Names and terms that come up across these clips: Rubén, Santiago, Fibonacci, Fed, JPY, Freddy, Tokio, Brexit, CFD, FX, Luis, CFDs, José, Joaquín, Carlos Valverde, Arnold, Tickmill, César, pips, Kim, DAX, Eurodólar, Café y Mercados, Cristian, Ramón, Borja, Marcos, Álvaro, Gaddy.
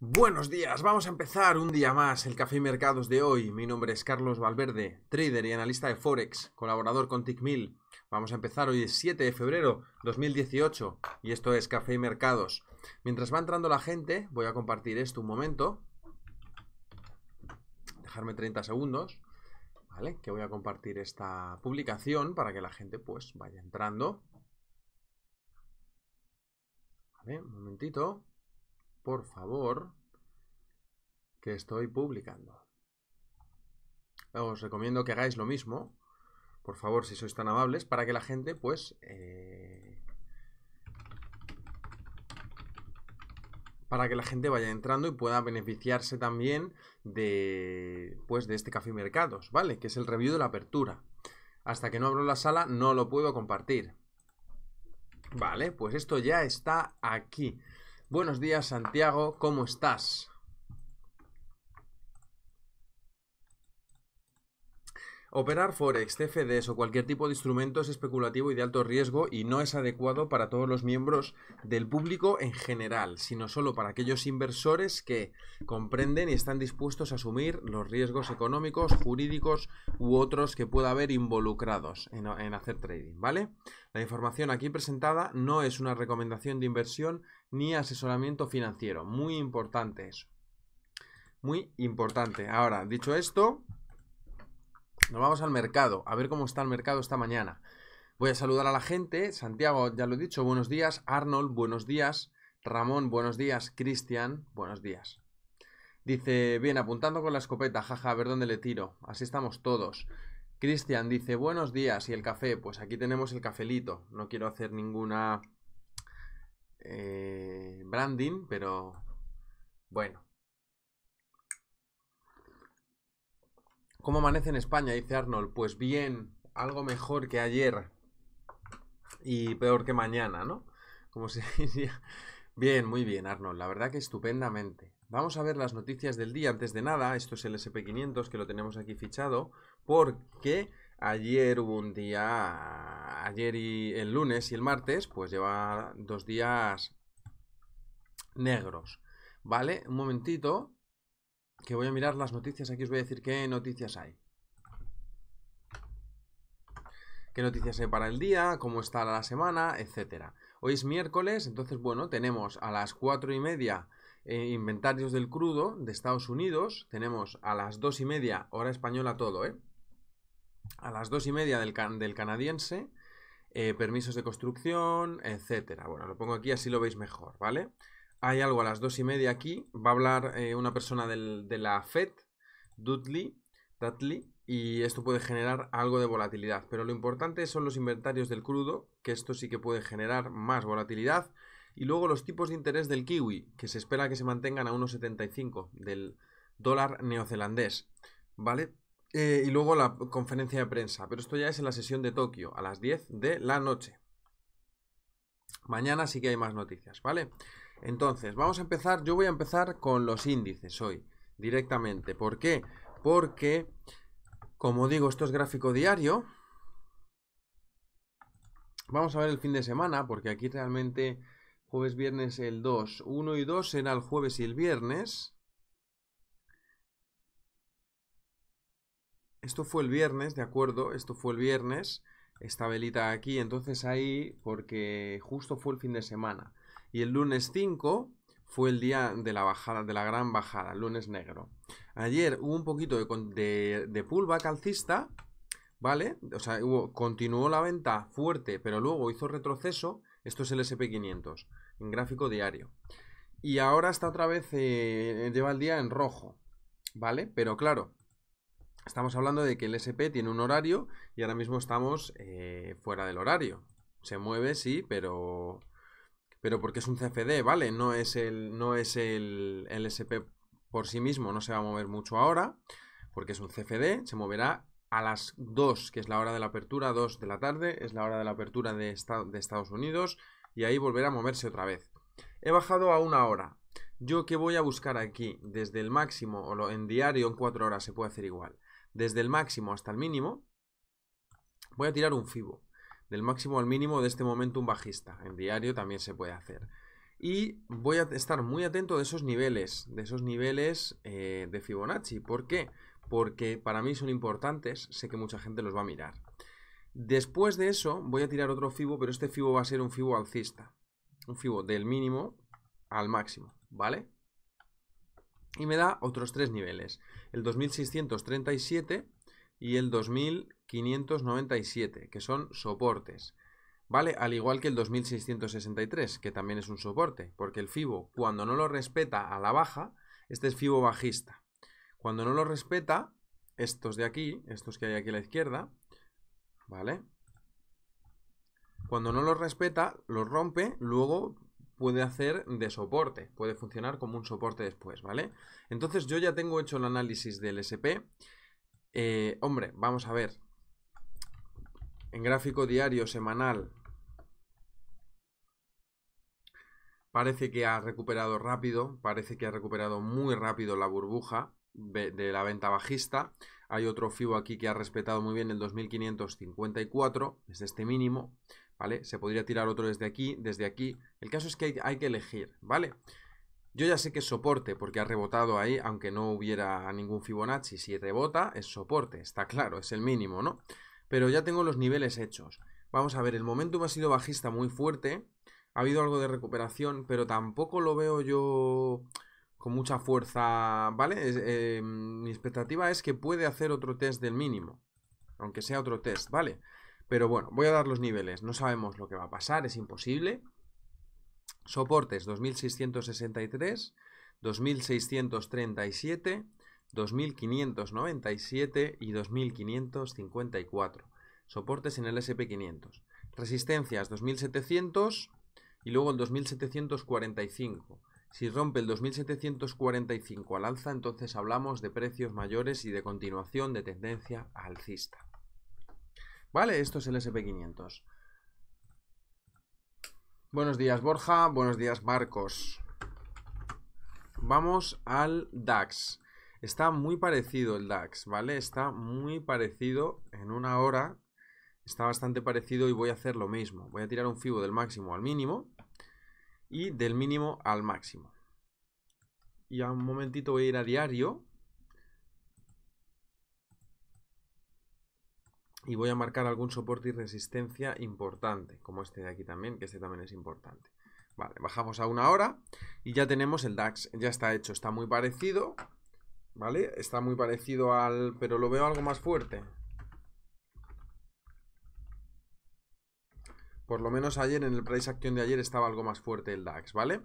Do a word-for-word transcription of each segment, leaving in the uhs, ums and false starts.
Buenos días, vamos a empezar un día más el Café y Mercados de hoy. Mi nombre es Carlos Valverde, trader y analista de Forex, colaborador con Tickmill. Vamos a empezar hoy, es siete de febrero de dos mil dieciocho, y esto es Café y Mercados. Mientras va entrando la gente, voy a compartir esto un momento. Dejarme treinta segundos, ¿vale? Que voy a compartir esta publicación para que la gente pues vaya entrando. Vale, un momentito. Por favor, que estoy publicando. Os recomiendo que hagáis lo mismo, por favor, si sois tan amables, para que la gente, pues, eh, para que la gente vaya entrando y pueda beneficiarse también de, pues, de este Café y Mercados, ¿vale? Que es el review de la apertura. Hasta que no abro la sala, no lo puedo compartir. Vale, pues esto ya está aquí. Buenos días, Santiago, ¿cómo estás? Operar Forex, C F Ds o cualquier tipo de instrumento es especulativo y de alto riesgo y no es adecuado para todos los miembros del público en general, sino solo para aquellos inversores que comprenden y están dispuestos a asumir los riesgos económicos, jurídicos u otros que pueda haber involucrados en, en hacer trading, ¿vale? La información aquí presentada no es una recomendación de inversión ni asesoramiento financiero. Muy importante eso. Muy importante. Ahora, dicho esto, nos vamos al mercado, a ver cómo está el mercado esta mañana. Voy a saludar a la gente. Santiago, ya lo he dicho, buenos días. Arnold, buenos días. Ramón, buenos días. Cristian, buenos días. Dice, bien, apuntando con la escopeta, jaja, a ver dónde le tiro. Así estamos todos. Cristian dice, buenos días. ¿Y el café? Pues aquí tenemos el cafelito. No quiero hacer ninguna eh, branding, pero bueno. ¿Cómo amanece en España? Dice Arnold. Pues bien, algo mejor que ayer y peor que mañana, ¿no? Como se diría. Bien, muy bien, Arnold. La verdad que estupendamente. Vamos a ver las noticias del día. Antes de nada, esto es el S and P quinientos, que lo tenemos aquí fichado, porque ayer hubo un día, ayer y el lunes y el martes, pues lleva dos días negros, ¿vale? Un momentito, que voy a mirar las noticias. Aquí os voy a decir qué noticias hay. Qué noticias hay para el día, cómo está la semana, etcétera. Hoy es miércoles, entonces, bueno, tenemos a las cuatro y media eh, inventarios del crudo de Estados Unidos. Tenemos a las dos y media, hora española todo, ¿eh? A las dos y media del, can del canadiense, eh, permisos de construcción, etcétera. Bueno, lo pongo aquí, así lo veis mejor, ¿vale? Hay algo a las dos y media aquí. Va a hablar eh, una persona del, de la Fed, Dudley, Dudley, y esto puede generar algo de volatilidad. Pero lo importante son los inventarios del crudo, que esto sí que puede generar más volatilidad. Y luego los tipos de interés del kiwi, que se espera que se mantengan a uno setenta y cinco del dólar neozelandés, ¿vale? Eh, y luego la conferencia de prensa. Pero esto ya es en la sesión de Tokio, a las diez de la noche. Mañana sí que hay más noticias, ¿vale? Entonces, vamos a empezar, yo voy a empezar con los índices hoy, directamente. ¿Por qué? Porque, como digo, esto es gráfico diario. Vamos a ver el fin de semana, porque aquí realmente jueves, viernes, el dos. uno y dos será el jueves y el viernes. Esto fue el viernes, ¿de acuerdo? Esto fue el viernes, esta velita aquí. Entonces ahí, porque justo fue el fin de semana. Y el lunes cinco fue el día de la bajada, de la gran bajada, el lunes negro. Ayer hubo un poquito de, de, de pullback alcista, ¿vale? O sea, hubo, continuó la venta fuerte, pero luego hizo retroceso. Esto es el S and P quinientos, en gráfico diario. Y ahora está otra vez, eh, lleva el día en rojo, ¿vale? Pero claro, estamos hablando de que el S and P tiene un horario y ahora mismo estamos eh, fuera del horario. Se mueve, sí, pero... pero porque es un C F D, ¿vale? No es el, no es el, el S and P por sí mismo, no se va a mover mucho ahora, porque es un C F D, se moverá a las dos, que es la hora de la apertura, dos de la tarde, es la hora de la apertura de, esta, de Estados Unidos, y ahí volverá a moverse otra vez. He bajado a una hora. ¿Yo qué voy a buscar aquí? Desde el máximo, o lo, en diario, en cuatro horas se puede hacer igual. Desde el máximo hasta el mínimo, voy a tirar un Fibo. Del máximo al mínimo de este momentum bajista. En diario también se puede hacer. Y voy a estar muy atento de esos niveles, de esos niveles eh, de Fibonacci. ¿Por qué? Porque para mí son importantes, sé que mucha gente los va a mirar. Después de eso voy a tirar otro Fibo, pero este Fibo va a ser un Fibo alcista. Un Fibo del mínimo al máximo, ¿vale? Y me da otros tres niveles. El dos mil seiscientos treinta y siete y el dos mil quinientos noventa y siete, que son soportes. ¿Vale? Al igual que el dos mil seiscientos sesenta y tres, que también es un soporte, porque el Fibo, cuando no lo respeta a la baja, este es Fibo bajista. Cuando no lo respeta, estos de aquí, estos que hay aquí a la izquierda, ¿vale? Cuando no lo respeta, lo rompe, luego puede hacer de soporte, puede funcionar como un soporte después, ¿vale? Entonces yo ya tengo hecho el análisis del S P. Eh, hombre, vamos a ver. En gráfico diario, semanal, parece que ha recuperado rápido, parece que ha recuperado muy rápido la burbuja de la venta bajista. Hay otro Fibo aquí que ha respetado muy bien el dos mil quinientos cincuenta y cuatro, desde este mínimo, ¿vale? Se podría tirar otro desde aquí, desde aquí. El caso es que hay, hay que elegir, ¿vale? Yo ya sé que es soporte porque ha rebotado ahí, aunque no hubiera ningún Fibonacci. Si rebota, es soporte, está claro, es el mínimo, ¿no? Pero ya tengo los niveles hechos. Vamos a ver, el momentum ha sido bajista muy fuerte. Ha habido algo de recuperación, pero tampoco lo veo yo con mucha fuerza, ¿vale? Es, eh, mi expectativa es que puede hacer otro test del mínimo. Aunque sea otro test, ¿vale? Pero bueno, voy a dar los niveles. No sabemos lo que va a pasar, es imposible. Soportes, dos mil seiscientos sesenta y tres, dos mil seiscientos treinta y siete... dos mil quinientos noventa y siete y dos mil quinientos cincuenta y cuatro. Soportes en el S and P quinientos. Resistencias dos mil setecientos y luego el dos mil setecientos cuarenta y cinco. Si rompe el dos mil setecientos cuarenta y cinco al alza, entonces hablamos de precios mayores y de continuación de tendencia alcista. Vale, esto es el S and P quinientos. Buenos días, Borja. Buenos días, Marcos. Vamos al DAX. Está muy parecido el DAX, ¿vale? Está muy parecido en una hora. Está bastante parecido y voy a hacer lo mismo. Voy a tirar un Fibo del máximo al mínimo y del mínimo al máximo. Y a un momentito voy a ir a diario. Y voy a marcar algún soporte y resistencia importante, como este de aquí también, que este también es importante. Vale, bajamos a una hora y ya tenemos el DAX. Ya está hecho, está muy parecido. ¿Vale? Está muy parecido al... pero lo veo algo más fuerte. Por lo menos ayer, en el price action de ayer, estaba algo más fuerte el DAX, ¿vale?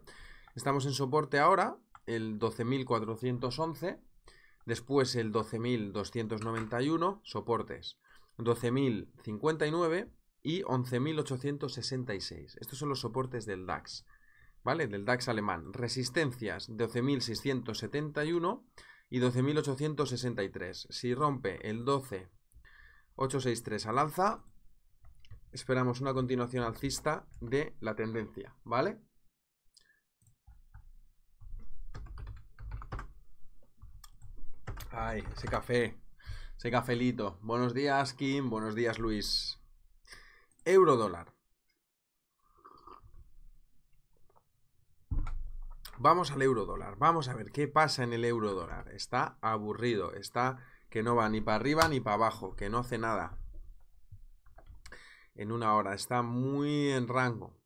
Estamos en soporte ahora, el doce mil cuatrocientos once. Después el doce mil doscientos noventa y uno, soportes. doce mil cincuenta y nueve y once mil ochocientos sesenta y seis. Estos son los soportes del DAX, ¿vale? Del DAX alemán. Resistencias, doce mil seiscientos setenta y uno... y doce mil ochocientos sesenta y tres. Si rompe el doce mil ochocientos sesenta y tres al alza, esperamos una continuación alcista de la tendencia, ¿vale? Ay, ese café, ese cafelito. Buenos días, Kim. Buenos días, Luis. Eurodólar. Vamos al eurodólar, vamos a ver qué pasa en el eurodólar. Está aburrido, está que no va ni para arriba ni para abajo, que no hace nada. En una hora está muy en rango,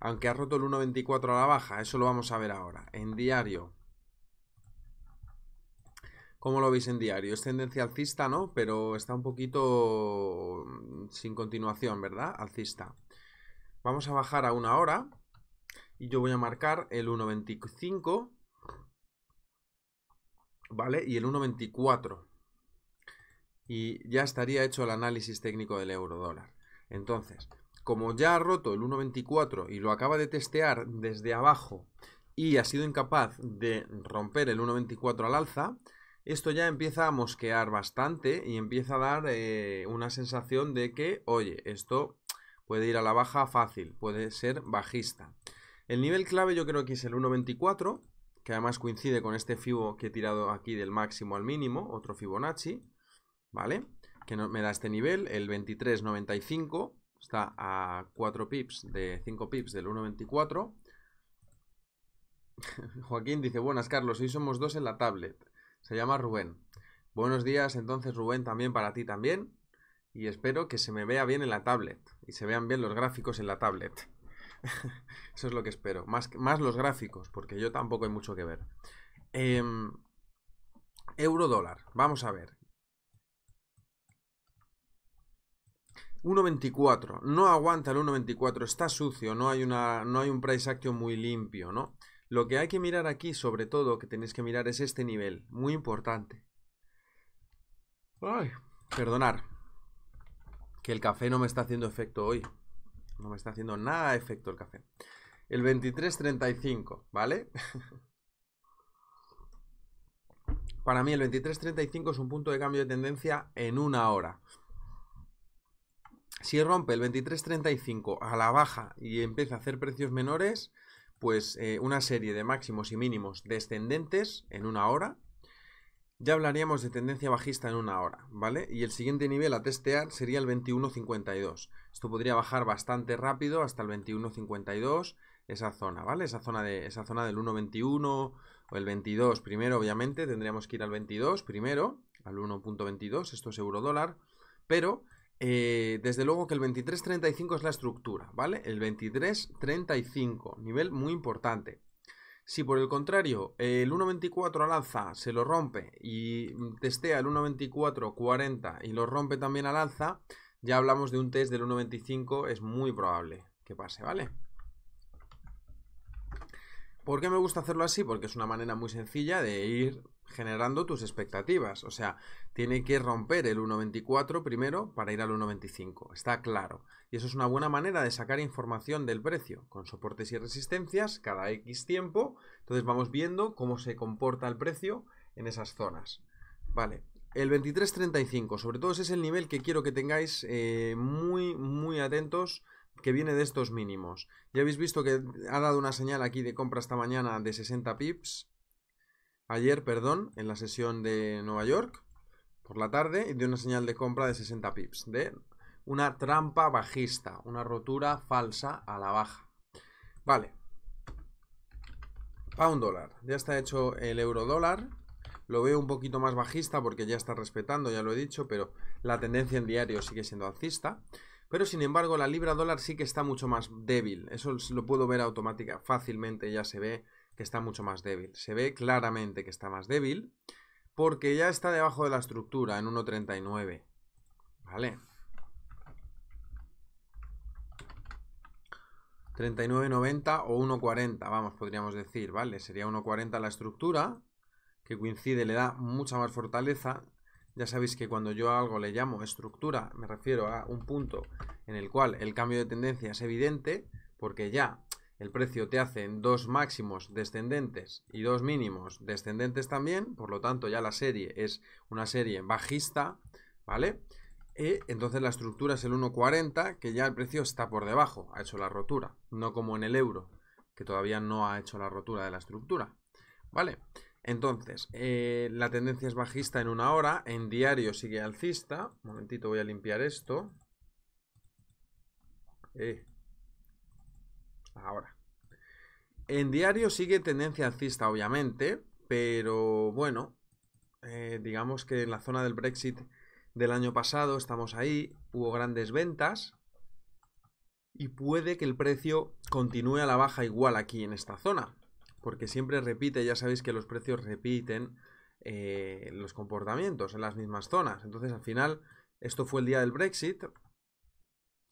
aunque ha roto el uno veinticuatro a la baja, eso lo vamos a ver ahora. En diario, ¿cómo lo veis en diario? Es tendencia alcista, ¿no? Pero está un poquito sin continuación, ¿verdad? Alcista. Vamos a bajar a una hora. Y yo voy a marcar el uno veinticinco, ¿vale? Y el uno veinticuatro. Y ya estaría hecho el análisis técnico del eurodólar. Entonces, como ya ha roto el uno veinticuatro y lo acaba de testear desde abajo y ha sido incapaz de romper el uno veinticuatro al alza, esto ya empieza a mosquear bastante y empieza a dar eh, una sensación de que, oye, esto puede ir a la baja fácil, puede ser bajista. El nivel clave yo creo que es el uno veinticuatro, que además coincide con este Fibo que he tirado aquí del máximo al mínimo, otro Fibonacci, ¿vale? Que no, me da este nivel, el veintitrés noventa y cinco, está a cuatro pips, de cinco pips del uno veinticuatro, Joaquín dice, buenas Carlos, hoy somos dos en la tablet. Se llama Rubén. Buenos días entonces Rubén, también para ti también. Y espero que se me vea bien en la tablet. Y se vean bien los gráficos en la tablet. Eso es lo que espero. Más, más los gráficos, porque yo tampoco hay mucho que ver. Eh, Eurodólar, vamos a ver. uno veinticuatro, no aguanta el uno veinticuatro, está sucio, no hay, una, no hay un price action muy limpio, ¿no? Lo que hay que mirar aquí, sobre todo, que tenéis que mirar es este nivel, muy importante. Ay, perdonar, que el café no me está haciendo efecto hoy, no me está haciendo nada de efecto el café. El veintitrés treinta y cinco, ¿vale? Para mí el veintitrés treinta y cinco es un punto de cambio de tendencia en una hora. Si rompe el veintitrés treinta y cinco a la baja y empieza a hacer precios menores, pues eh, una serie de máximos y mínimos descendentes en una hora, ya hablaríamos de tendencia bajista en una hora, ¿vale? Y el siguiente nivel a testear sería el veintiuno cincuenta y dos. Esto podría bajar bastante rápido hasta el veintiuno cincuenta y dos, esa zona, ¿vale? Esa zona, de, esa zona del uno veintiuno o el veintidós primero, obviamente, tendríamos que ir al veintidós primero, al uno punto veintidós, esto es eurodólar, pero... Eh, desde luego que el veintitrés treinta y cinco es la estructura, ¿vale? El veintitrés treinta y cinco, nivel muy importante. Si por el contrario el uno veinticuatro al alza se lo rompe y testea el uno veinticuatro cuarenta y lo rompe también al alza, ya hablamos de un test del uno veinticinco, es muy probable que pase, ¿vale? ¿Por qué me gusta hacerlo así? Porque es una manera muy sencilla de ir generando tus expectativas. O sea, tiene que romper el uno veinticuatro primero para ir al uno veinticinco. Está claro. Y eso es una buena manera de sacar información del precio con soportes y resistencias cada X tiempo. Entonces vamos viendo cómo se comporta el precio en esas zonas. Vale. El veintitrés treinta y cinco, sobre todo ese es el nivel que quiero que tengáis eh, muy, muy atentos, que viene de estos mínimos. Ya habéis visto que ha dado una señal aquí de compra esta mañana de sesenta pips. Ayer, perdón, en la sesión de Nueva York, por la tarde, y dio una señal de compra de sesenta pips, de una trampa bajista, una rotura falsa a la baja. Vale. Pound dólar. Ya está hecho el euro dólar. Lo veo un poquito más bajista porque ya está respetando, ya lo he dicho, pero la tendencia en diario sigue siendo alcista. Pero sin embargo la libra dólar sí que está mucho más débil. Eso lo puedo ver automáticamente, fácilmente ya se ve que está mucho más débil. Se ve claramente que está más débil porque ya está debajo de la estructura en uno treinta y nueve. ¿Vale? treinta y nueve noventa o uno cuarenta, vamos, podríamos decir, ¿vale? Sería uno cuarenta la estructura, que coincide, le da mucha más fortaleza. Ya sabéis que cuando yo a algo le llamo estructura, me refiero a un punto en el cual el cambio de tendencia es evidente, porque ya el precio te hace dos máximos descendentes y dos mínimos descendentes también, por lo tanto ya la serie es una serie bajista, ¿vale? E, entonces la estructura es el uno cuarenta, que ya el precio está por debajo, ha hecho la rotura, no como en el euro, que todavía no ha hecho la rotura de la estructura, ¿vale? Entonces, eh, la tendencia es bajista en una hora, en diario sigue alcista. Un momentito, voy a limpiar esto. Eh, ahora. En diario sigue tendencia alcista, obviamente, pero bueno, eh, digamos que en la zona del Brexit del año pasado estamos ahí, hubo grandes ventas y puede que el precio continúe a la baja igual aquí en esta zona. Porque siempre repite, ya sabéis que los precios repiten eh, los comportamientos en las mismas zonas. Entonces al final, esto fue el día del Brexit.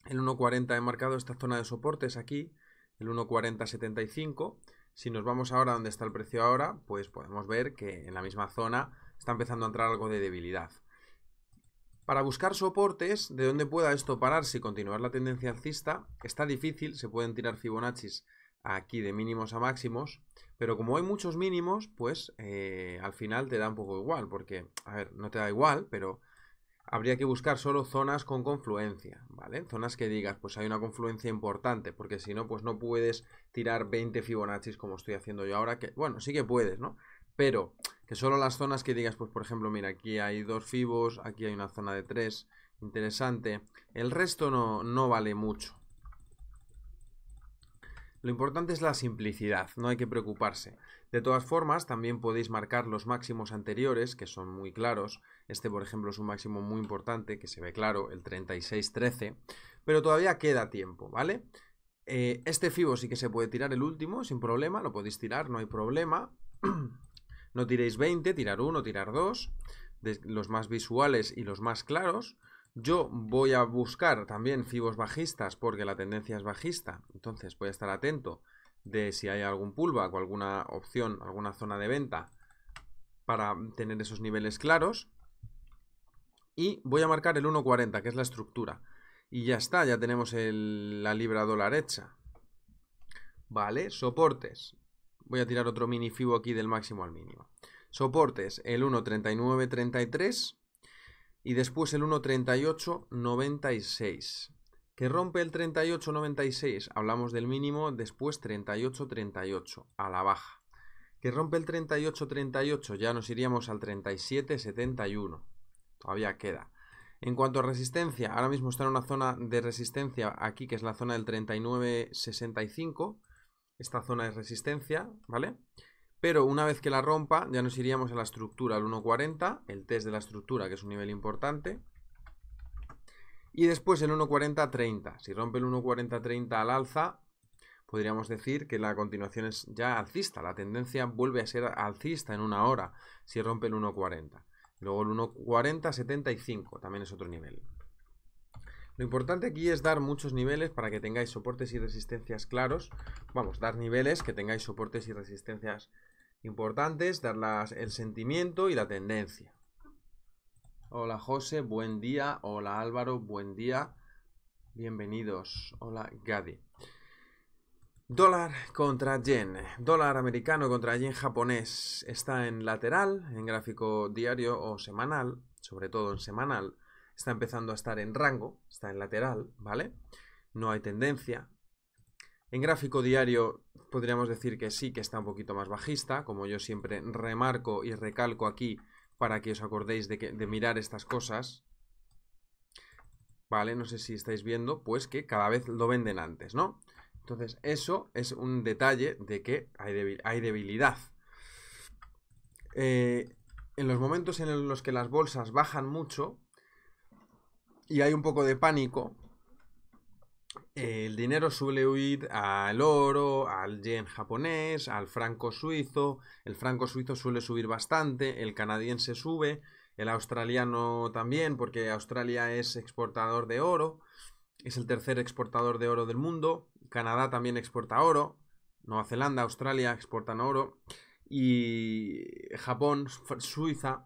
El uno cuarenta he marcado esta zona de soportes aquí, el uno cuarenta setenta y cinco. Si nos vamos ahora donde está el precio ahora, pues podemos ver que en la misma zona está empezando a entrar algo de debilidad. Para buscar soportes de donde pueda esto pararse y continuar la tendencia alcista, está difícil, se pueden tirar Fibonaccis aquí de mínimos a máximos, pero como hay muchos mínimos, pues eh, al final te da un poco igual, porque, a ver, no te da igual, pero habría que buscar solo zonas con confluencia, ¿vale? Zonas que digas, pues hay una confluencia importante, porque si no, pues no puedes tirar veinte Fibonaccis como estoy haciendo yo ahora, que, bueno, sí que puedes, ¿no? Pero que solo las zonas que digas, pues por ejemplo, mira, aquí hay dos Fibos, aquí hay una zona de tres, interesante, el resto no, no vale mucho. Lo importante es la simplicidad, no hay que preocuparse. De todas formas, también podéis marcar los máximos anteriores, que son muy claros. Este, por ejemplo, es un máximo muy importante, que se ve claro, el treinta y seis trece. Pero todavía queda tiempo, ¿vale? Eh, este Fibo sí que se puede tirar el último, sin problema. Lo podéis tirar, no hay problema. No tiréis veinte, tirar uno, tirar dos. Los más visuales y los más claros. Yo voy a buscar también fibos bajistas porque la tendencia es bajista, entonces voy a estar atento de si hay algún pullback o alguna opción, alguna zona de venta para tener esos niveles claros, y voy a marcar el uno cuarenta, que es la estructura, y ya está, ya tenemos el, la libra dólar hecha, ¿vale? Soportes, voy a tirar otro mini fibo aquí del máximo al mínimo, soportes el uno treinta y nueve treinta y tres. Y después el uno treinta y ocho noventa y seis. Que rompe el treinta y ocho noventa y seis. Hablamos del mínimo, después treinta y ocho treinta y ocho a la baja. Que rompe el treinta y ocho treinta y ocho, ya nos iríamos al treinta y siete setenta y uno. Todavía queda. En cuanto a resistencia, ahora mismo está en una zona de resistencia aquí, que es la zona del treinta y nueve sesenta y cinco. Esta zona es resistencia, ¿vale? Pero una vez que la rompa, ya nos iríamos a la estructura, al uno cuarenta, el test de la estructura, que es un nivel importante. Y después el uno cuarenta treinta. Si rompe el uno cuarenta treinta al alza, podríamos decir que la continuación es ya alcista. La tendencia vuelve a ser alcista en una hora, si rompe el uno cuarenta. Luego el uno cuarenta setenta y cinco, también es otro nivel. Lo importante aquí es dar muchos niveles para que tengáis soportes y resistencias claros. Vamos, dar niveles que tengáis soportes y resistencias importantes, dar las, el sentimiento y la tendencia. Hola José, buen día. Hola Álvaro, buen día. Bienvenidos. Hola Gaddy. Dólar contra yen. Dólar americano contra yen japonés. Está en lateral, en gráfico diario o semanal, sobre todo en semanal. Está empezando a estar en rango, está en lateral, ¿vale? No hay tendencia. En gráfico diario podríamos decir que sí, que está un poquito más bajista, como yo siempre remarco y recalco aquí para que os acordéis de, que, de mirar estas cosas. ¿Vale? No sé si estáis viendo, pues que cada vez lo venden antes, ¿no? Entonces eso es un detalle de que hay, debil- hay debilidad. Eh, en los momentos en los que las bolsas bajan mucho y hay un poco de pánico, el dinero suele huir al oro, al yen japonés, al franco suizo. El franco suizo suele subir bastante, el canadiense sube, el australiano también, porque Australia es exportador de oro, es el tercer exportador de oro del mundo. Canadá también exporta oro, Nueva Zelanda, Australia exportan oro, y Japón, Suiza...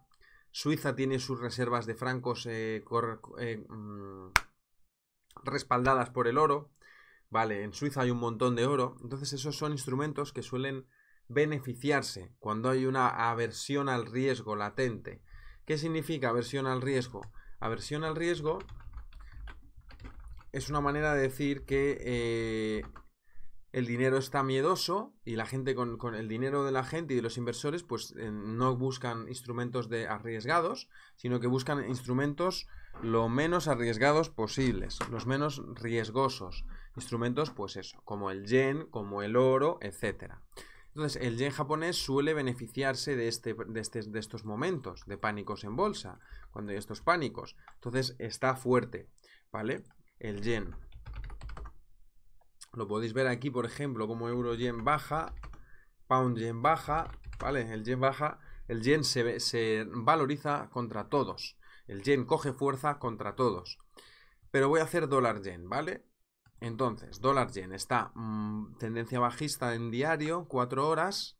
Suiza tiene sus reservas de francos eh, cor, eh, mm, respaldadas por el oro, ¿vale? En Suiza hay un montón de oro. Entonces esos son instrumentos que suelen beneficiarse cuando hay una aversión al riesgo latente. ¿Qué significa aversión al riesgo? Aversión al riesgo es una manera de decir que eh, el dinero está miedoso y la gente con, con el dinero de la gente y de los inversores pues eh, no buscan instrumentos de arriesgados, sino que buscan instrumentos lo menos arriesgados posibles, los menos riesgosos. Instrumentos pues eso, como el yen, como el oro, etcétera. Entonces el yen japonés suele beneficiarse de, este, de, este, de estos momentos de pánicos en bolsa, cuando hay estos pánicos. Entonces está fuerte, ¿vale? El yen. Lo podéis ver aquí, por ejemplo, como euro yen baja, pound yen baja, ¿vale? El yen baja, el yen se, se valoriza contra todos. El yen coge fuerza contra todos. Pero voy a hacer dólar yen, ¿vale? Entonces, dólar yen está mmm, tendencia bajista en diario, cuatro horas.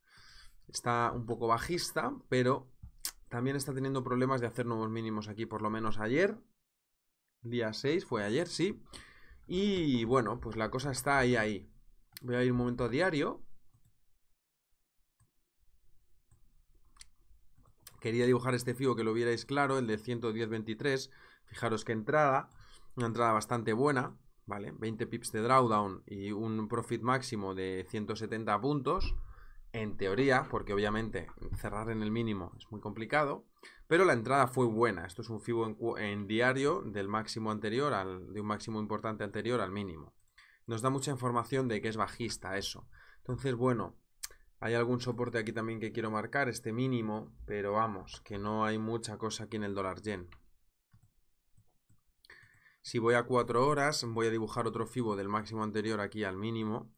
Está un poco bajista, pero también está teniendo problemas de hacer nuevos mínimos aquí, por lo menos ayer. Día seis, fue ayer, sí. Y bueno, pues la cosa está ahí, ahí. Voy a ir un momento a diario. Quería dibujar este fibo que lo vierais claro, el de ciento diez veintitrés. Fijaros qué entrada, una entrada bastante buena, ¿vale? veinte pips de drawdown y un profit máximo de ciento setenta puntos. En teoría, porque obviamente cerrar en el mínimo es muy complicado, pero la entrada fue buena. Esto es un fibo en, en diario del máximo anterior, al, de un máximo importante anterior al mínimo. nos da mucha información de que es bajista eso. Entonces, bueno, hay algún soporte aquí también que quiero marcar, este mínimo, pero vamos, que no hay mucha cosa aquí en el dólar yen. Si voy a cuatro horas, voy a dibujar otro fibo del máximo anterior aquí al mínimo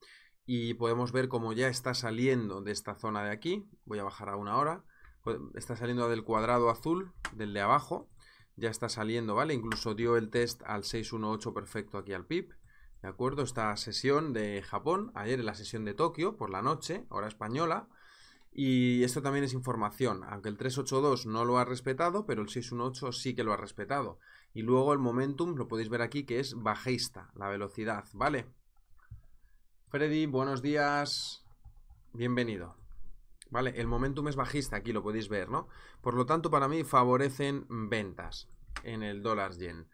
y podemos ver cómo ya está saliendo de esta zona de aquí. Voy a bajar a una hora. Está saliendo del cuadrado azul, del de abajo. Ya está saliendo, ¿vale? Incluso dio el test al seis uno ocho perfecto aquí al P I B. ¿De acuerdo? Esta sesión de Japón, ayer en la sesión de Tokio, por la noche, hora española. Y esto también es información, aunque el tres ocho dos no lo ha respetado, pero el seis uno ocho sí que lo ha respetado. Y luego el momentum, lo podéis ver aquí, que es bajista, la velocidad, ¿vale? Freddy, buenos días, bienvenido. Vale, el momentum es bajista, aquí lo podéis ver, ¿no? Por lo tanto, para mí favorecen ventas en el dólar yen.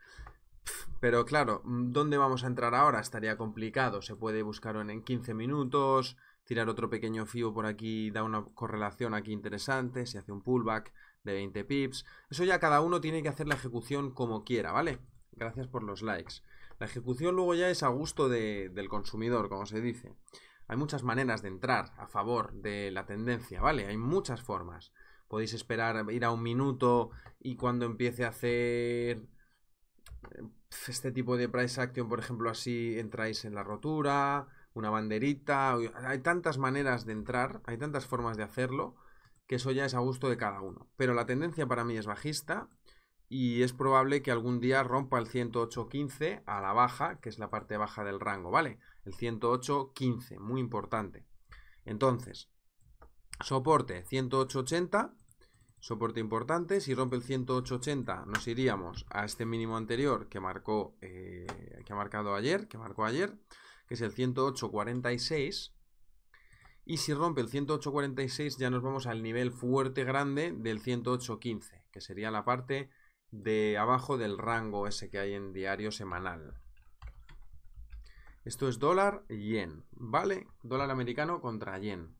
Pero claro, ¿dónde vamos a entrar ahora? Estaría complicado, se puede buscar en quince minutos, tirar otro pequeño fibo por aquí, da una correlación aquí interesante, se hace un pullback de veinte pips. Eso ya cada uno tiene que hacer la ejecución como quiera, ¿vale? Gracias por los likes. La ejecución luego ya es a gusto de, del consumidor, como se dice. Hay muchas maneras de entrar a favor de la tendencia, ¿vale? Hay muchas formas. Podéis esperar, ir a un minuto y cuando empiece a hacer este tipo de price action, por ejemplo, así entráis en la rotura, una banderita. Hay tantas maneras de entrar, hay tantas formas de hacerlo, que eso ya es a gusto de cada uno. Pero la tendencia para mí es bajista y es probable que algún día rompa el ciento ocho quince a la baja, que es la parte baja del rango, ¿vale? El ciento ocho quince, muy importante. Entonces, soporte ciento ocho ochenta, soporte importante. Si rompe el ciento ocho ochenta nos iríamos a este mínimo anterior que marcó, eh, que ha marcado ayer, que marcó ayer, que es el ciento ocho cuarenta y seis. Y si rompe el ciento ocho cuarenta y seis ya nos vamos al nivel fuerte grande del ciento ocho quince, que sería la parte de abajo del rango ese que hay en diario semanal. Esto es dólar yen, ¿vale? Dólar americano contra yen.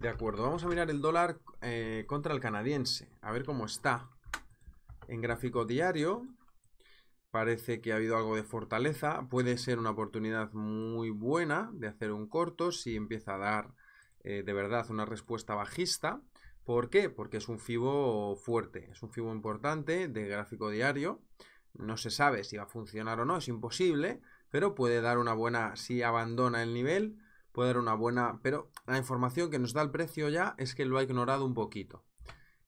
De acuerdo, vamos a mirar el dólar eh, contra el canadiense, a ver cómo está. En gráfico diario parece que ha habido algo de fortaleza, puede ser una oportunidad muy buena de hacer un corto si empieza a dar eh, de verdad una respuesta bajista. ¿Por qué? Porque es un fibo fuerte, es un fibo importante de gráfico diario. No se sabe si va a funcionar o no, es imposible, pero puede dar una buena, si abandona el nivel, puede dar una buena, pero la información que nos da el precio ya es que lo ha ignorado un poquito,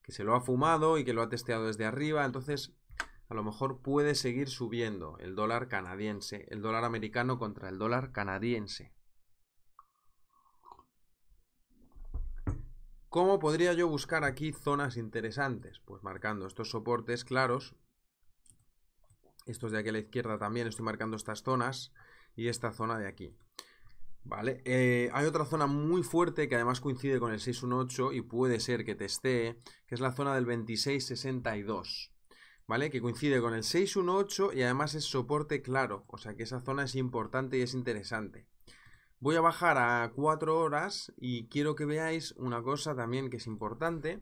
que se lo ha fumado y que lo ha testeado desde arriba, entonces a lo mejor puede seguir subiendo el dólar canadiense, el dólar americano contra el dólar canadiense. ¿Cómo podría yo buscar aquí zonas interesantes? Pues marcando estos soportes claros. Estos de aquí a la izquierda también, estoy marcando estas zonas y esta zona de aquí. Vale, eh, hay otra zona muy fuerte que además coincide con el seis uno ocho y puede ser que testee, que es la zona del veintiséis sesenta y dos, ¿vale? Que coincide con el seis uno ocho y además es soporte claro, o sea que esa zona es importante y es interesante. Voy a bajar a cuatro horas y quiero que veáis una cosa también que es importante,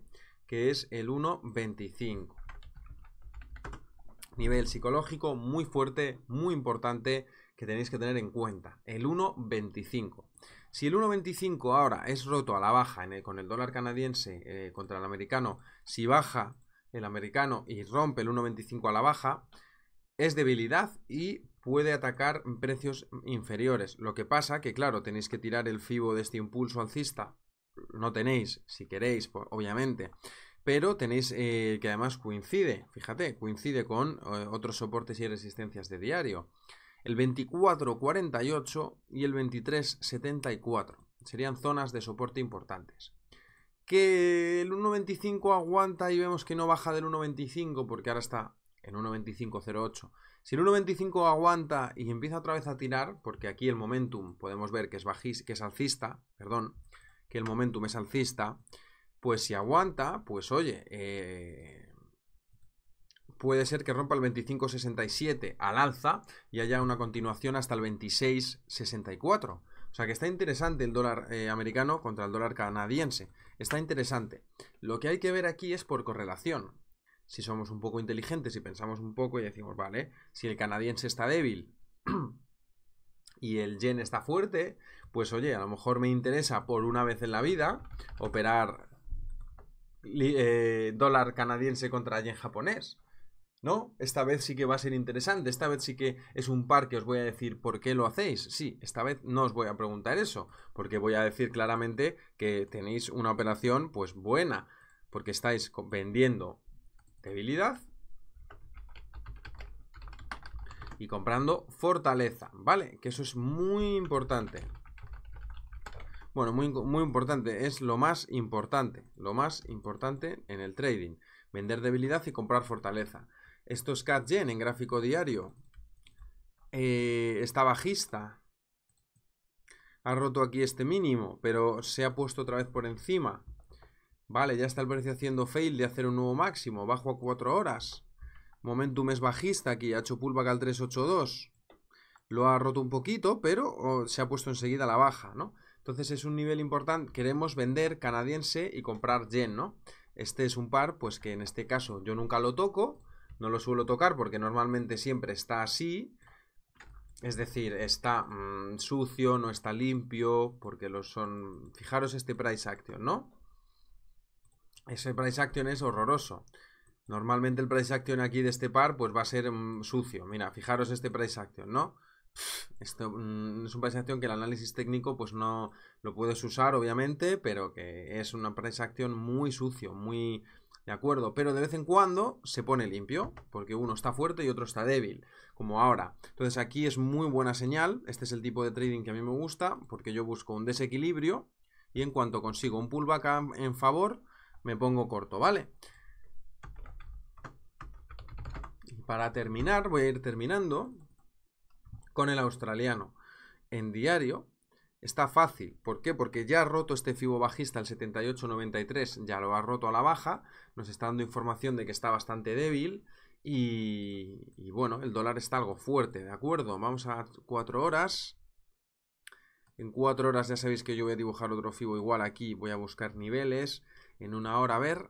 que es el uno veinticinco. Nivel psicológico muy fuerte, muy importante, que tenéis que tener en cuenta, el uno veinticinco. Si el uno veinticinco ahora es roto a la baja en el, con el dólar canadiense eh, contra el americano, si baja el americano y rompe el uno veinticinco a la baja, es debilidad y puede atacar precios inferiores. Lo que pasa que, claro, tenéis que tirar el fibo de este impulso alcista, no tenéis, si queréis, por, obviamente. Pero tenéis eh, que además coincide, fíjate, coincide con eh, otros soportes y resistencias de diario. El veinticuatro cuarenta y ocho y el veintitrés setenta y cuatro serían zonas de soporte importantes. Que el uno veinticinco aguanta y vemos que no baja del uno veinticinco porque ahora está en uno veinticinco cero ocho. Si el uno veinticinco aguanta y empieza otra vez a tirar, porque aquí el momentum podemos ver que es, bajis, que es alcista, perdón, que el momentum es alcista. Pues si aguanta, pues oye, eh, puede ser que rompa el veinticinco sesenta y siete al alza y haya una continuación hasta el veintiséis sesenta y cuatro. O sea que está interesante el dólar eh, americano contra el dólar canadiense. Está interesante. Lo que hay que ver aquí es por correlación. Si somos un poco inteligentes y pensamos un poco y decimos, vale, si el canadiense está débil y el yen está fuerte, pues oye, a lo mejor me interesa por una vez en la vida operar eh, dólar canadiense contra yen japonés, ¿no? Esta vez sí que va a ser interesante, esta vez sí que es un par que os voy a decir por qué lo hacéis. Sí, esta vez no os voy a preguntar eso, porque voy a decir claramente que tenéis una operación pues buena, porque estáis vendiendo debilidad y comprando fortaleza, ¿vale? Que eso es muy importante. Bueno, muy, muy importante, es lo más importante, lo más importante en el trading. Vender debilidad y comprar fortaleza. Esto es C A D J P Y en gráfico diario. Eh, está bajista. Ha roto aquí este mínimo, pero se ha puesto otra vez por encima. Vale, ya está el precio haciendo fail de hacer un nuevo máximo. Bajo a cuatro horas. Momentum es bajista aquí. Ha hecho pullback al tres ochenta y dos. Lo ha roto un poquito, pero se ha puesto enseguida a la baja, ¿no? Entonces es un nivel importante. Queremos vender canadiense y comprar yen, ¿no? Este es un par, pues que en este caso yo nunca lo toco, no lo suelo tocar porque normalmente siempre está así, es decir, está mmm, sucio, no está limpio, porque lo son... Fijaros este price action, ¿no? Ese price action es horroroso. Normalmente el price action aquí de este par, pues va a ser mmm, sucio. Mira, fijaros este price action, ¿no? Esto mmm, es un price action que el análisis técnico pues no lo puedes usar obviamente, pero que es una price action muy sucio, muy de acuerdo, pero de vez en cuando se pone limpio, porque uno está fuerte y otro está débil, como ahora. Entonces aquí es muy buena señal, este es el tipo de trading que a mí me gusta, porque yo busco un desequilibrio y en cuanto consigo un pullback en favor, me pongo corto, ¿vale? Y para terminar, voy a ir terminando con el australiano en diario. Está fácil, ¿por qué? Porque ya ha roto este fibo bajista, el setenta y ocho noventa y tres, ya lo ha roto a la baja, nos está dando información de que está bastante débil y, y bueno, el dólar está algo fuerte, ¿de acuerdo? Vamos a cuatro horas, en cuatro horas ya sabéis que yo voy a dibujar otro fibo igual aquí, voy a buscar niveles, en una hora a ver,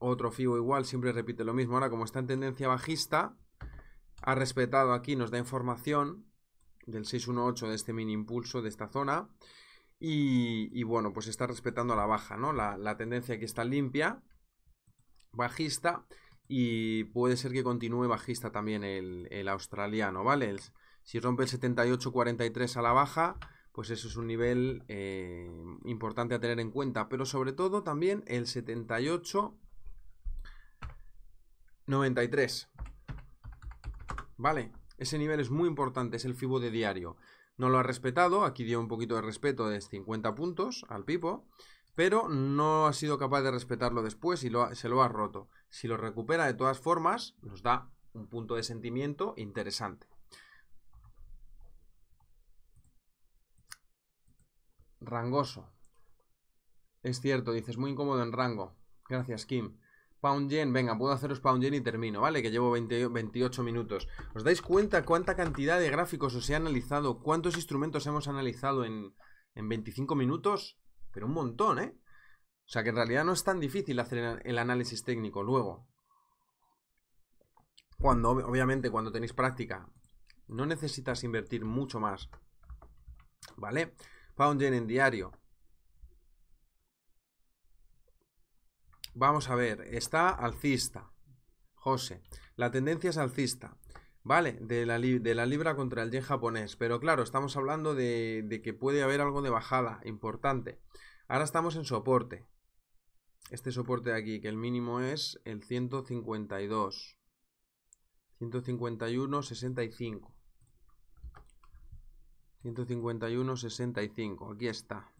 otro fibo igual, siempre repite lo mismo. Ahora como está en tendencia bajista, ha respetado aquí, nos da información del seis uno ocho de este mini impulso de esta zona y, y bueno, pues está respetando la baja, ¿no? La, la tendencia aquí está limpia, bajista, y puede ser que continúe bajista también el, el australiano, ¿vale? El, si rompe el setenta y ocho cuarenta y tres a la baja, pues eso es un nivel eh, importante a tener en cuenta, pero sobre todo también el setenta y ocho noventa y tres. Vale, ese nivel es muy importante, es el fibo de diario. No lo ha respetado, aquí dio un poquito de respeto de cincuenta puntos al pipo, pero no ha sido capaz de respetarlo después y lo ha, se lo ha roto. Si lo recupera de todas formas, nos da un punto de sentimiento interesante. Rangoso. Es cierto, dices, muy incómodo en rango. Gracias, Kim. Pound yen, venga, puedo haceros pound yen y termino, ¿vale? Que llevo veinte, veintiocho minutos. ¿Os dais cuenta cuánta cantidad de gráficos os he analizado? ¿Cuántos instrumentos hemos analizado en, en veinticinco minutos? Pero un montón, ¿eh? O sea que en realidad no es tan difícil hacer el análisis técnico luego. Cuando, obviamente, cuando tenéis práctica, no necesitas invertir mucho más, ¿vale? Pound yen en diario. Vamos a ver, está alcista, José. La tendencia es alcista, ¿vale? De la, li de la libra contra el yen japonés. Pero claro, estamos hablando de, de que puede haber algo de bajada importante. Ahora estamos en soporte. Este soporte de aquí, que el mínimo es el ciento cincuenta y dos. ciento cincuenta y uno sesenta y cinco. ciento cincuenta y uno sesenta y cinco, aquí está.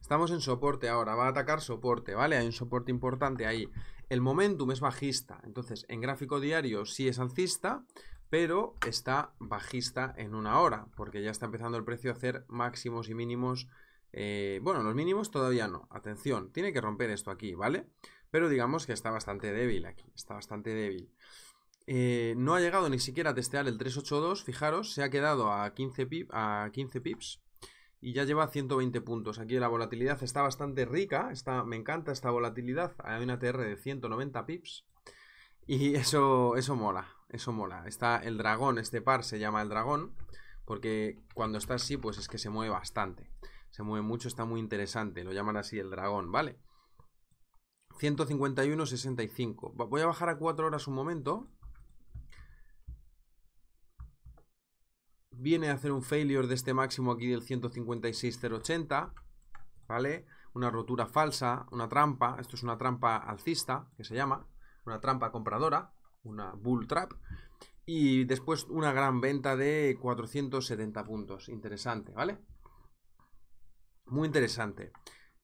Estamos en soporte ahora, va a atacar soporte, ¿vale? Hay un soporte importante ahí. El momentum es bajista, entonces en gráfico diario sí es alcista, pero está bajista en una hora, porque ya está empezando el precio a hacer máximos y mínimos. Eh, bueno, los mínimos todavía no, atención, tiene que romper esto aquí, ¿vale? Pero digamos que está bastante débil aquí, está bastante débil. Eh, no ha llegado ni siquiera a testear el tres ochenta y dos, fijaros, se ha quedado a quince pips. Y ya lleva ciento veinte puntos. Aquí la volatilidad está bastante rica. Está, me encanta esta volatilidad. Hay una T R de ciento noventa pips. Y eso, eso mola, eso mola. Está el dragón, este par se llama el dragón, porque cuando está así, pues es que se mueve bastante. Se mueve mucho, está muy interesante. Lo llaman así el dragón, ¿vale? ciento cincuenta y uno sesenta y cinco. Voy a bajar a cuatro horas un momento. Viene a hacer un failure de este máximo aquí del ciento cincuenta y seis cero ochenta, ¿vale? Una rotura falsa, una trampa. Esto es una trampa alcista, que se llama. Una trampa compradora, una bull trap. Y después una gran venta de cuatrocientos setenta puntos. Interesante, ¿vale? Muy interesante.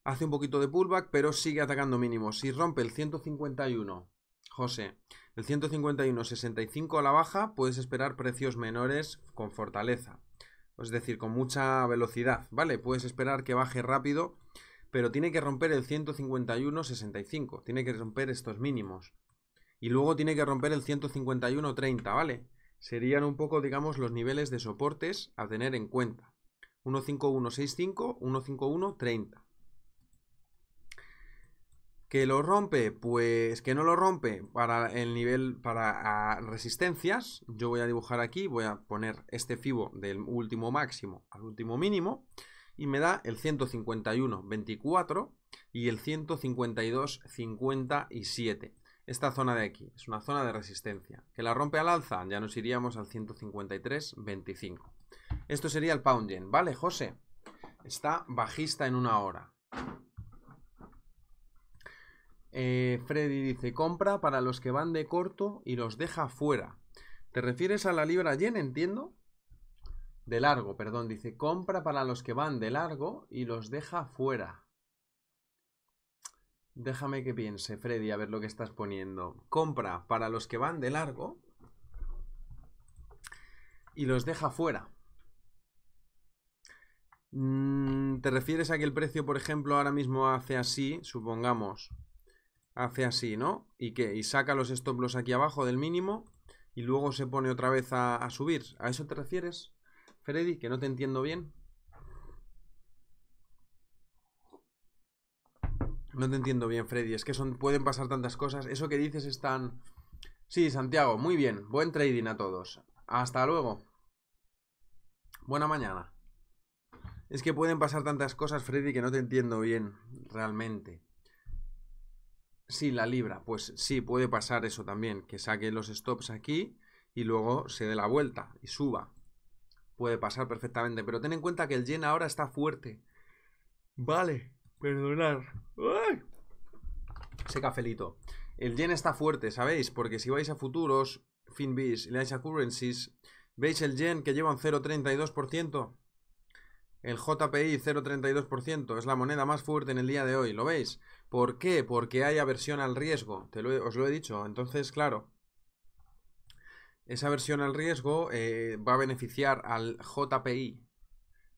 Hace un poquito de pullback, pero sigue atacando mínimos. Si rompe el ciento cincuenta y uno, José, el ciento cincuenta y uno sesenta y cinco a la baja, puedes esperar precios menores con fortaleza. Es decir, con mucha velocidad, ¿vale? Puedes esperar que baje rápido, pero tiene que romper el ciento cincuenta y uno sesenta y cinco. Tiene que romper estos mínimos. Y luego tiene que romper el ciento cincuenta y uno treinta, ¿vale? Serían un poco, digamos, los niveles de soportes a tener en cuenta. ciento cincuenta y uno sesenta y cinco, ciento cincuenta y uno treinta. ¿Que lo rompe? Pues que no lo rompe. Para el nivel, para resistencias, yo voy a dibujar aquí, voy a poner este fibo del último máximo al último mínimo, y me da el ciento cincuenta y uno veinticuatro y el ciento cincuenta y dos cincuenta y siete. Esta zona de aquí es una zona de resistencia. ¿Que la rompe al alza? Ya nos iríamos al ciento cincuenta y tres veinticinco. Esto sería el pound yen, ¿vale, José? Está bajista en una hora. Eh, Freddy dice, compra para los que van de corto y los deja fuera. ¿Te refieres a la libra yen, entiendo? De largo, perdón, dice, compra para los que van de largo y los deja fuera. Déjame que piense, Freddy, a ver lo que estás poniendo. Compra para los que van de largo y los deja fuera. Mm, ¿te refieres a que el precio, por ejemplo, ahora mismo hace así, supongamos, hace así, ¿no? ¿Y qué? Y saca los stop loss aquí abajo del mínimo y luego se pone otra vez a, a subir. ¿A eso te refieres? Freddy, que no te entiendo bien. No te entiendo bien, Freddy. Es que son, pueden pasar tantas cosas. Eso que dices es tan... Sí, Santiago, muy bien. Buen trading a todos. Hasta luego. Buena mañana. Es que pueden pasar tantas cosas, Freddy, que no te entiendo bien, realmente. Sí, la libra. Pues sí, puede pasar eso también. Que saque los stops aquí y luego se dé la vuelta y suba. Puede pasar perfectamente, pero ten en cuenta que el yen ahora está fuerte. Vale, perdonad. ¡Ay! Ese cafelito. El yen está fuerte, ¿sabéis? Porque si vais a futuros, Finbis, y le dais a currencies, ¿veis el yen que lleva un cero coma treinta y dos por ciento? El J P Y cero coma treinta y dos por ciento. Es la moneda más fuerte en el día de hoy, ¿lo veis? ¿Por qué? Porque hay aversión al riesgo. Te lo he, os lo he dicho. Entonces, claro... Esa aversión al riesgo eh, va a beneficiar al J P Y.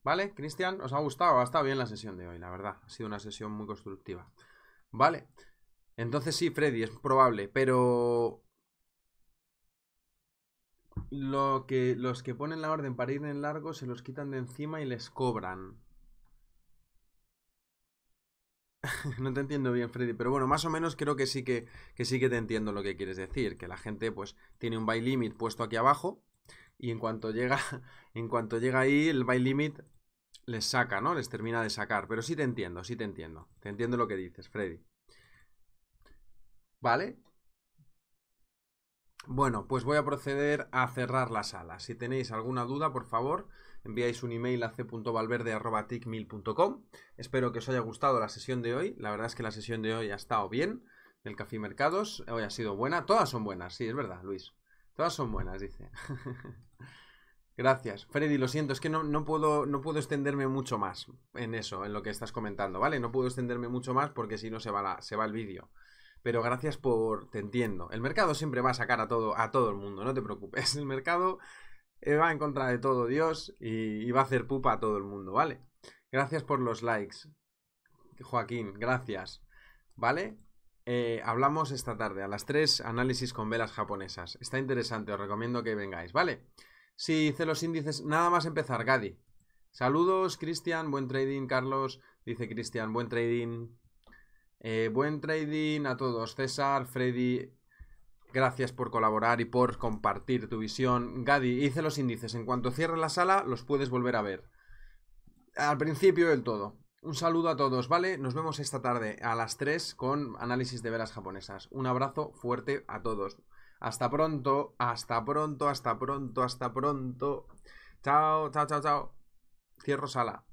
¿Vale, Cristian? ¿Os ha gustado? Ha estado bien la sesión de hoy, la verdad. Ha sido una sesión muy constructiva. ¿Vale? Entonces sí, Freddy, es probable. Pero... Lo que, los que ponen la orden para ir en largo se los quitan de encima y les cobran. No te entiendo bien, Freddy, pero bueno, más o menos creo que sí que, que sí que te entiendo lo que quieres decir, que la gente pues tiene un buy limit puesto aquí abajo y en cuanto llega, en cuanto llega ahí el buy limit les saca, ¿no? Les termina de sacar, pero sí te entiendo, sí te entiendo, te entiendo lo que dices, Freddy. ¿Vale? Bueno, pues voy a proceder a cerrar la sala. Si tenéis alguna duda, por favor, enviáis un email a c punto valverde arroba tickmill punto com. Espero que os haya gustado la sesión de hoy. La verdad es que la sesión de hoy ha estado bien. El Café y Mercados hoy ha sido buena. Todas son buenas, sí, es verdad, Luis. Todas son buenas, dice. Gracias. Freddy, lo siento, es que no, no, puedo, no puedo extenderme mucho más en eso, en lo que estás comentando, ¿vale? No puedo extenderme mucho más porque si no se va, la, se va el vídeo. Pero gracias por... Te entiendo. El mercado siempre va a sacar a todo, a todo el mundo, no te preocupes. El mercado va en contra de todo Dios y, y va a hacer pupa a todo el mundo, ¿vale? Gracias por los likes, Joaquín, gracias. ¿Vale? Eh, hablamos esta tarde a las tres, análisis con velas japonesas. Está interesante, os recomiendo que vengáis, ¿vale? Si hice los índices, nada más empezar, Gaddy. Saludos, Cristian, buen trading, Carlos, dice Cristian, buen trading... Eh, buen trading a todos, César, Freddy, Gracias por colaborar y por compartir tu visión. Gaddy, hice los índices. En cuanto cierre la sala, los puedes volver a ver. Al principio del todo. Un saludo a todos, ¿vale? Nos vemos esta tarde a las tres con análisis de velas japonesas. Un abrazo fuerte a todos. Hasta pronto, hasta pronto, hasta pronto, hasta pronto. Chao, chao, chao, chao. Cierro sala.